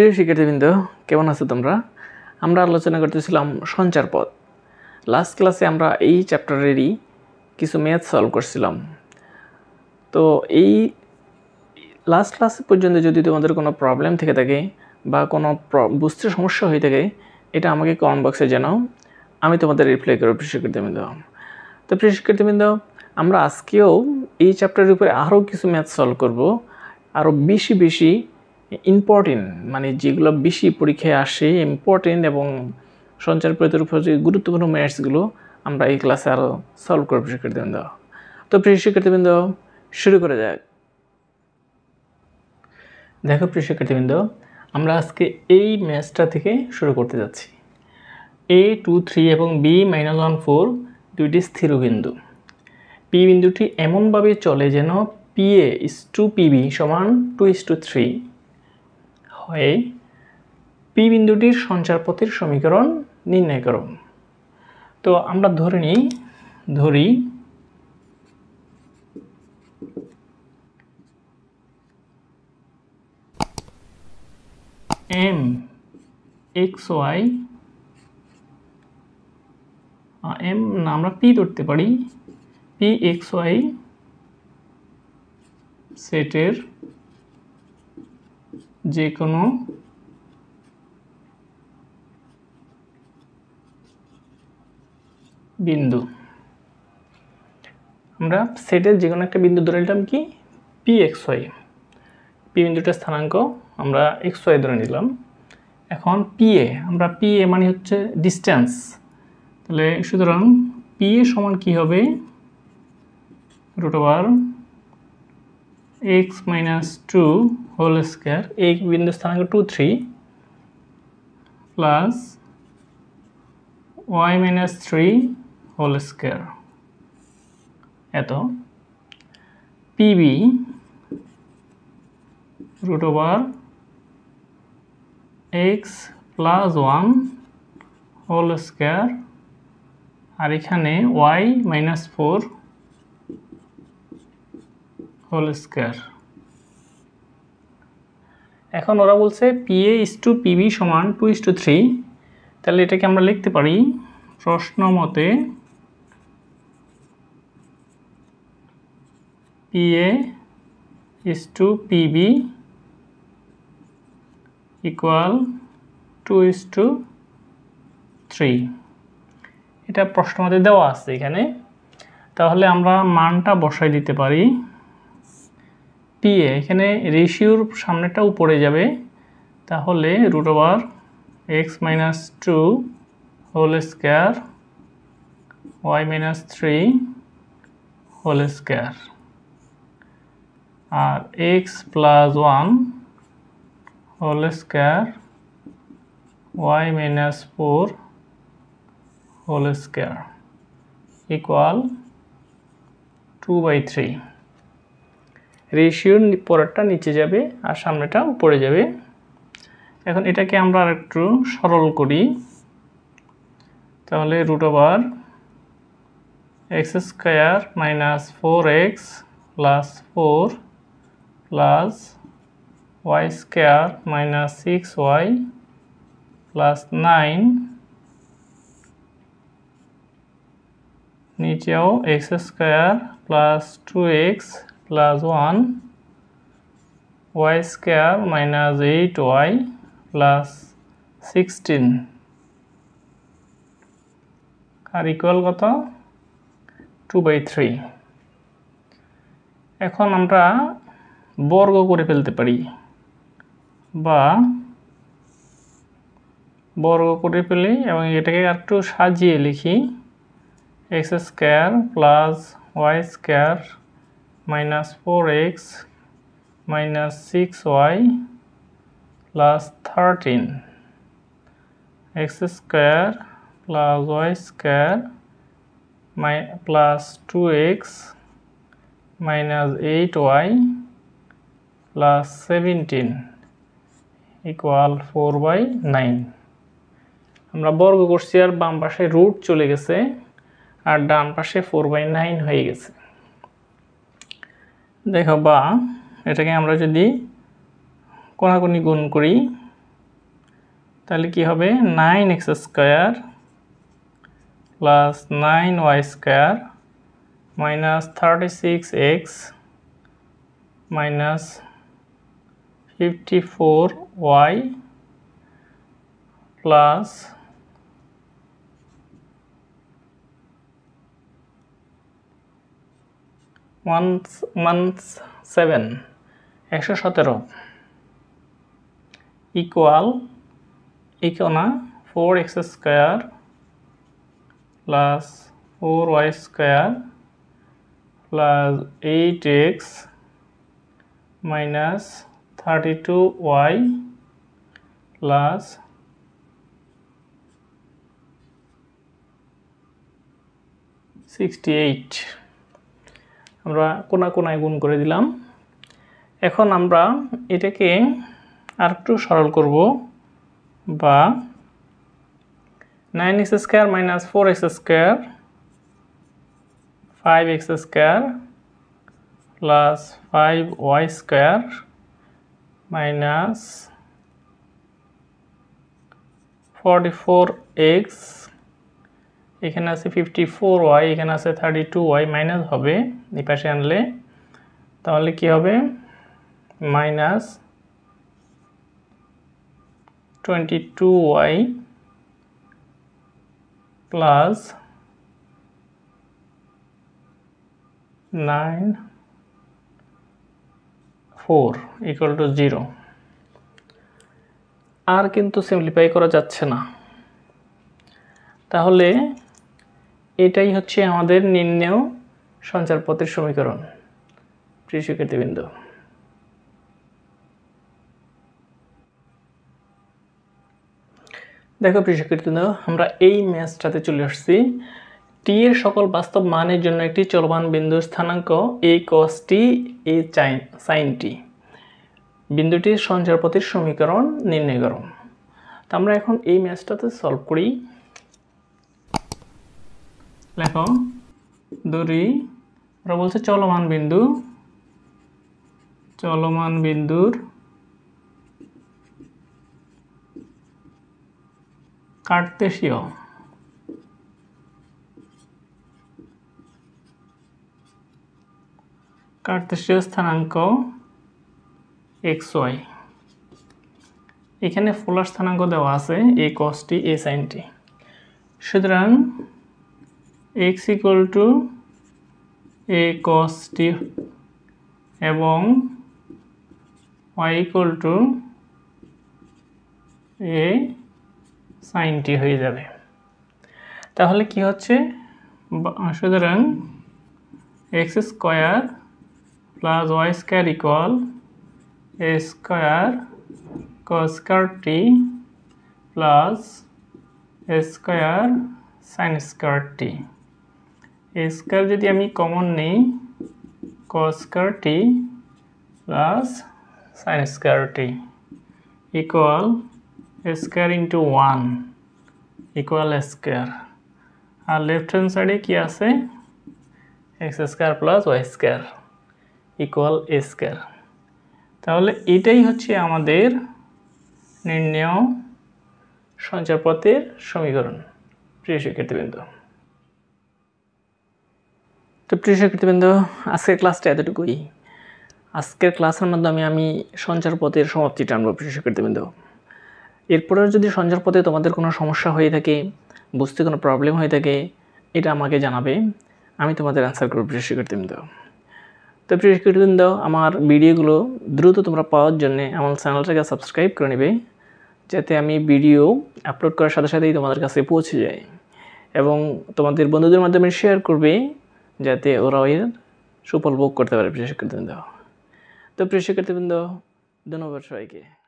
প্রিয় শিক্ষার্থীবৃন্দ কেমন আছো তোমরা আমরা আলোচনা করতেছিলাম সঞ্চার পথ লাস্ট ক্লাসে আমরা এই চ্যাপ্টারেরই কিছু ম্যাথ সলভ করছিলাম তো এই লাস্ট ক্লাস পর্যন্ত যদি তোমাদের কোনো প্রবলেম থেকে থাকে বা কোনো বুঝতে সমস্যা হয়ে থাকে এটা আমাকে কমেন্ট বক্সে জানাও আমি তোমাদের রিপ্লাই করব প্রিয় শিক্ষার্থীবৃন্দ তো প্রিয় শিক্ষার্থীবৃন্দ আমরা আজকেও এই চ্যাপ্টারের উপরে আরো কিছু ম্যাথ সলভ করব আরো বেশি বেশি ইম্পর্টেন্ট মানে যেগুলো বেশি পরীক্ষায় আসে ইম্পর্টেন্ট এবং সঞ্চার পথের উপর যে গুরুত্বপূর্ণ ম্যাথসগুলো আমরা এই ক্লাসে আরো সলভ করব প্রিয় শিক্ষার্থীবৃন্দ তো প্রিয় শিক্ষার্থীবৃন্দ শুরু করা যাক দেখো প্রিয় শিক্ষার্থীবৃন্দ আমরা আজকে এই ম্যাথটা থেকে শুরু করতে যাচ্ছি a 2 3 এবং b - 4 দুইটি স্থির বিন্দু p বিন্দুটি এমন ভাবে চলে যেন pa / pb = 2:3 হয় p বিন্দুটির সঞ্চার পথের সমীকরণ নির্ণয় করো তো আমরা ধরি m xy m না আমরা p ধরতে পারি p xy সেটের যে কোনো বিন্দু আমরা সেটের যে কোনো একটা বিন্দু ধরে নিলাম কি p xy p বিন্দুটার স্থানাঙ্ক আমরা xy ধরে নিলাম এখন pa আমরা pa মানে হচ্ছে ডিসটেন্স তাহলে সুতরাং pa সমান কি হবে √x - 2 হোল স্কয়ার এই বিন্দু স্থানাঙ্ক 2 3 প্লাস y - 3 হোল স্কয়ার এত pb x plus 1 whole square और এখানে y minus 4 whole square এখন ওরা বলছে PA / PB = 2:3 তাহলে এটাকে আমরা লিখতে পারি প্রশ্নমতে PA / PB equal 2:3 এটা প্রশ্নতে দেওয়া আছে এখানে তাহলে আমরা মানটা বসাই দিতে পারি pa এখানে রেশিওর সামনেটা উপরে যাবে তাহলে √x - 2 whole square y - 3 whole square আর x + 1 whole square y minus 4 होल स्क्वायर इक्वल 2/3 रेशियो ऊपरটা নিচে যাবে আর সামনেটা উপরে যাবে এখন এটাকে আমরা আরেকটু সরল করি তাহলে √x square - 4x + 4 + y square minus 6y plus 9 नीचे x square plus 2x plus 1 y square minus 8y plus 16 और equal कत 2/3 এখন আমরা বর্গ করে ফেলতে পারি বা বর্গ করে ফেলি এবং এটাকে একটু সাজিয়ে লিখি x square plus y square minus 4x minus 6y plus 13 x square plus y square plus 2x minus 8y plus 17 equal 4/9 আমরা বর্গ করছি আর বাম পাশে রুট চলে গেছে আর ডান পাশে 4/9 হয়ে গেছে দেখো বা এটাকে আমরা যদি কোণাকুণি গুণ করি তাহলে কি হবে 9x² + 9y² - 36x - 54y + 117 equal equal 4x² plus 4y² plus 8x minus 32y plus 68 আমরা কোনা কোনায় গুণ করে দিলাম এখন আমরা এটাকে আরেকটু সরল করব বা 9x² - 4x² 5x² + 5y² - 44x এখানে আছে 54y এখানে আছে 32y মাইনাস হবে এই পাশে আনলে তাহলে কি হবে -22y plus 94 equal to 0 আর কিন্তু সিম্পলিফাই করা যাচ্ছে না তাহলে এটাই হচ্ছে আমাদের নির্ণেয় সঞ্চারপথের সমীকরণ প্রিয় শিক্ষার্থীবৃন্দ দেখো প্রিয় শিক্ষার্থীবৃন্দ আমরা এই ম্যাথটাতে চলে আসছি টি এর সকল বাস্তব মানের জন্য একটি চলমান বিন্দুর স্থানাঙ্ক a cos t a sin t বিন্দুটির সঞ্চারপথের সমীকরণ নির্ণয় করো তো আমরা এখন এই ম্যাথটাতে সলভ করি লেখো দূরী আমরা বলছে চলমান বিন্দুর কার্টেসীয় স্থানাঙ্ক xy এখানে পোলার স্থানাঙ্ক দেওয়া আছে a cos t a sin t সুতরাং x equal to a cos t एवं y equal to a sin t हो जाए ताहले की होच्छे सुतरां x square plus y square equal a square cos t plus a square sin t square यदि आमी कॉमन नहीं cos t plus sin t equal square into 1 equal square और लेफ्ट हैंड साइड क्या है x square plus y square equal square ताहले एटाई होच्छे आमादेर निर्णय संचारपथेर समीकरण প্রিয় শিক্ষার্থীবৃন্দ তো প্রিয় শিক্ষার্থীবৃন্দ আজকের ক্লাসটা এতটুকুই আজকের ক্লাসের মাধ্যমে আমি সঞ্চারপথের সমাপ্তি টানবো প্রিয় শিক্ষার্থীবৃন্দ এরপরেও যদি সঞ্চারপথে তোমাদের কোনো সমস্যা হয়ে থাকে বুঝতে কোনো প্রবলেম হয়ে থাকে এটা আমাকে জানাবে আমি তোমাদের অ্যানসার করব প্রিয় শিক্ষার্থীবৃন্দ তো প্রিয় শিক্ষার্থীবৃন্দ আমার ভিডিওগুলো দ্রুত তোমরা পাওয়ার জন্য আমার চ্যানেলটাকে সাবস্ক্রাইব করে নেবে যাতে আমি ভিডিও আপলোড করার সাথে সাথেই তোমাদের কাছে পৌঁছে যায় এবং তোমাদের বন্ধুদের মাধ্যমে শেয়ার করবে যাতে ওরাও এর সুফল ভোগ করতে পারে প্রিয় শিক্ষার্থীবৃন্দ তো প্রিয় শিক্ষার্থীবৃন্দ ধন্যবাদ সবাইকে